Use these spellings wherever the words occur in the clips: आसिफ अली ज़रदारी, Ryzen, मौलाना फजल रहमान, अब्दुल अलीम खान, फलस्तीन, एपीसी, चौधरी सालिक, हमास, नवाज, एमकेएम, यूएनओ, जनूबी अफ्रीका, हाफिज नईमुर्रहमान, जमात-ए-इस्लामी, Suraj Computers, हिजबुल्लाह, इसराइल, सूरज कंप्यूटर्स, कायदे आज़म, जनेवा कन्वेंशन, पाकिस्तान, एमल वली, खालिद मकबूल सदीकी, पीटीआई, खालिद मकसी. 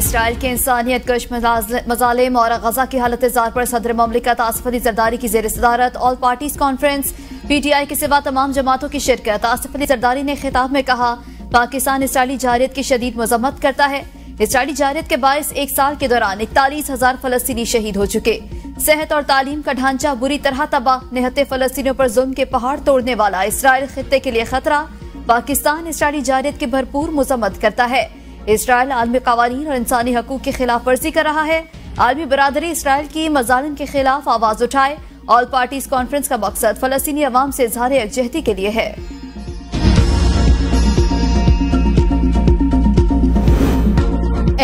इसराइल के इंसानियत कश मजालिम और गजा की हालत इजार पर सदर ममलिकत आसिफ अली ज़रदारी की जेर सदारत ऑल पार्टीज कॉन्फ्रेंस पीटीआई के सिवा तमाम जमातों की शिरकत। आसिफ अली ज़रदारी ने खिताब में कहा, पाकिस्तान इसराइली जारियत की शदीद मजम्मत करता है। इसराइली जारियत के बायस एक साल के दौरान 41,000 फलस्तीनी शहीद हो चुके। सेहत और तालीम का ढांचा बुरी तरह तबाह। निहत्ते फलस्तीनियों पर जुल्म के पहाड़ तोड़ने वाला इसराइल खित्ते के लिए खतरा। पाकिस्तान इसराइली जारियत की भरपूर मजम्मत करता है। इसराइल आलमी कवानीन और इंसानी हकूक की खिलाफ वर्जी कर रहा है। आलमी बरादरी इसराइल की मजालिम के खिलाफ आवाज उठाए। ऑल पार्टीज कॉन्फ्रेंस का मकसद फलस्तीनी अवाम से इजहार यकजहती के लिए है।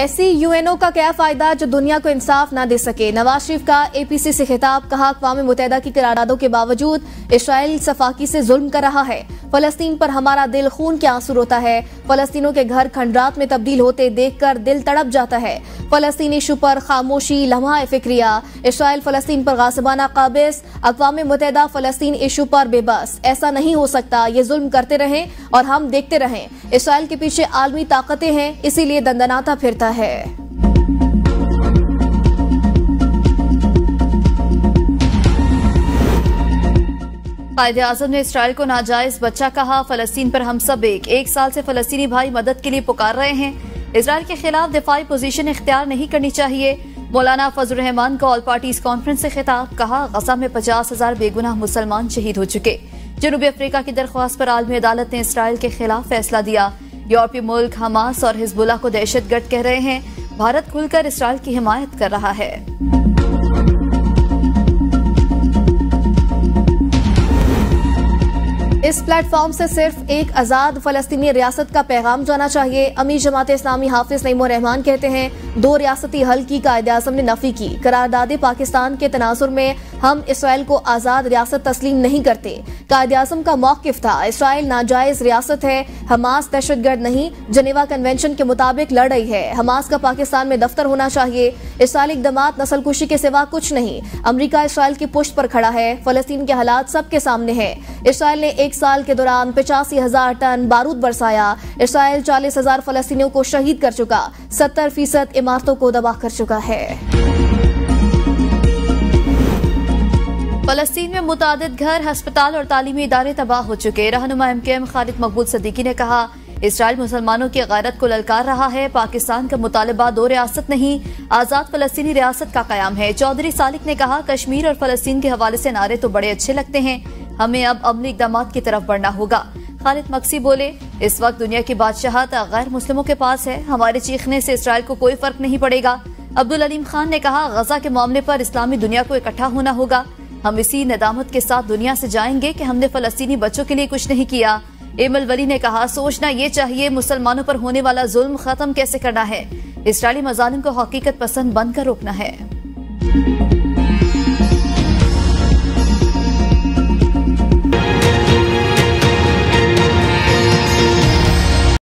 ऐसी यूएनओ का क्या फायदा जो दुनिया को इंसाफ ना दे सके। नवाज शरीफ का एपीसी से खिताब, कहा अक़वाम मुत्तहिदा की करारदादों के बावजूद इसराइल सफाकी से जुल्म कर रहा है। फलस्तीन पर हमारा दिल खून के आंसू रोता है। फलस्तीनों के घर खंडरात में तब्दील होते देखकर दिल तड़प जाता है। फलस्तीनी इशू पर खामोशी लम्हा फिक्रिया। इसराइल फलस्तीन पर गासबाना काबिज। अक़वाम मुत्तहिदा फलस्तीन इशू पर बेबस। ऐसा नहीं हो सकता, ये जुल्म करते रहें और हम देखते रहें। इसराइल के पीछे आलमी ताकतें हैं, इसीलिए दंदनाता फिरता है। कायदे आज़म ने इसराइल को नाजायज बच्चा कहा। फलस्तीन पर हम सब एक साल से फलस्तीनी भाई मदद के लिए पुकार रहे हैं। इसराइल के खिलाफ दिफाई पोजीशन इख्तियार नहीं करनी चाहिए। मौलाना फजल रहमान का ऑल पार्टीज कॉन्फ्रेंस से खिताब, कहा गजा में 50,000 बेगुनाह मुसलमान शहीद हो चुके। जनूबी अफ्रीका की दरख्वास्त पर आलमी अदालत ने इसराइल के खिलाफ फैसला दिया। यूरोपीय मुल्क हमास और हिजबुल्लाह को दहशतगर्द कह रहे हैं। भारत खुलकर इसराइल की हिमायत कर रहा है। इस प्लेटफॉर्म से सिर्फ एक आज़ाद फलस्तीनी रियासत का पैगाम जाना चाहिए। अमीर जमात-ए-इस्लामी हाफिज नईमुर्रहमान कहते हैं, दो रियासती हल की कायदे आज़म ने नफी की। करारदादे पाकिस्तान के तनाजुर में हम इसराइल को आज़ाद रियासत तस्लीम नहीं करते। कायदे आज़म का मौक़िफ़ था, इसराइल नाजायज़ रियासत है। हमास दहशतगर्द नहीं, जनेवा कन्वेंशन के मुताबिक लड़ रही है। हमास का पाकिस्तान में दफ्तर होना चाहिए। इसराइल इक़दामात नस्लकुशी के सिवा कुछ नहीं। अमरीका इसराइल की पुश्त पर खड़ा है। फलस्तीन के हालात सबके सामने है। इसराइल ने एक साल के दौरान 85,000 टन बारूद बरसाया। इसराइल 40,000 फलस्तीनियों को शहीद कर चुका। 70% इमारतों को तबाह कर चुका है। फलस्तीन में मुतादिद घर, हस्पताल और तालीमी इदारे तबाह हो चुके। रहनुमा एमकेएम खालिद मकबूल सदीकी ने कहा, इसराइल मुसलमानों की गैरत को ललकार रहा है। पाकिस्तान का मुतालबा दो रियासत नहीं, आज़ाद फलस्तीनी रियासत का कायम है। चौधरी सालिक ने कहा, कश्मीर और फलस्तीन के हवाले से नारे तो बड़े अच्छे लगते हैं, हमें अब अमली इक़दामात की तरफ बढ़ना होगा। खालिद मकसी बोले, इस वक्त दुनिया की बादशाहत गैर मुस्लिमों के पास है। हमारे चीखने से इसराइल को कोई फर्क नहीं पड़ेगा। अब्दुल अलीम खान ने कहा, गजा के मामले पर इस्लामी दुनिया को इकट्ठा होना होगा। हम इसी नदामत के साथ दुनिया से जाएंगे कि हमने फलस्तीनी बच्चों के लिए कुछ नहीं किया। एमल वली ने कहा, सोचना ये चाहिए मुसलमानों पर होने वाला जुल्म खत्म कैसे करना है। इसराइली मजालिम को हकीकत पसंद बनकर रोकना है।